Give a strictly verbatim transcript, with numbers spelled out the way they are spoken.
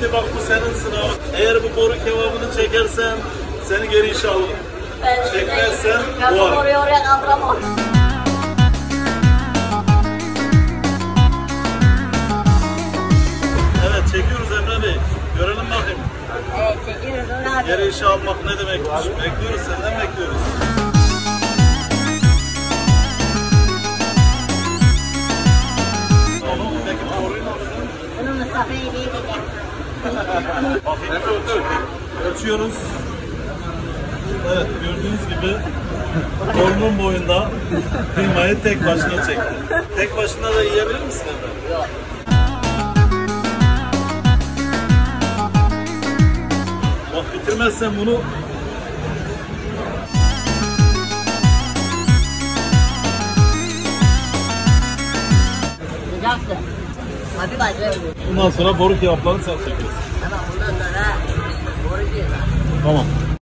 Şimdi bak bu senin sınavın. Eğer bu boru kebabını çekersen seni geri işe alırım. Çekmezsen bu arada. Oraya oraya kaldıramam. Evet çekiyoruz Emre Bey. Görelim bakayım. Evet çekiyoruz. Geri işe almak ne demekmiş? Bekliyoruz, senden bekliyoruz. Bakayım öldür. Ölçüyoruz. Evet gördüğünüz gibi torunun boyunda kıymayı tek başına çekti. Tek başına da yiyebilir misin efendim? Yok. Bak bitirmezsen bunu... Sıcaktı. Hafif acı. Bundan sonra boru kebaplarını sen çekiyorsun. Tamam bundan sonra boru kebaplarını. Tamam.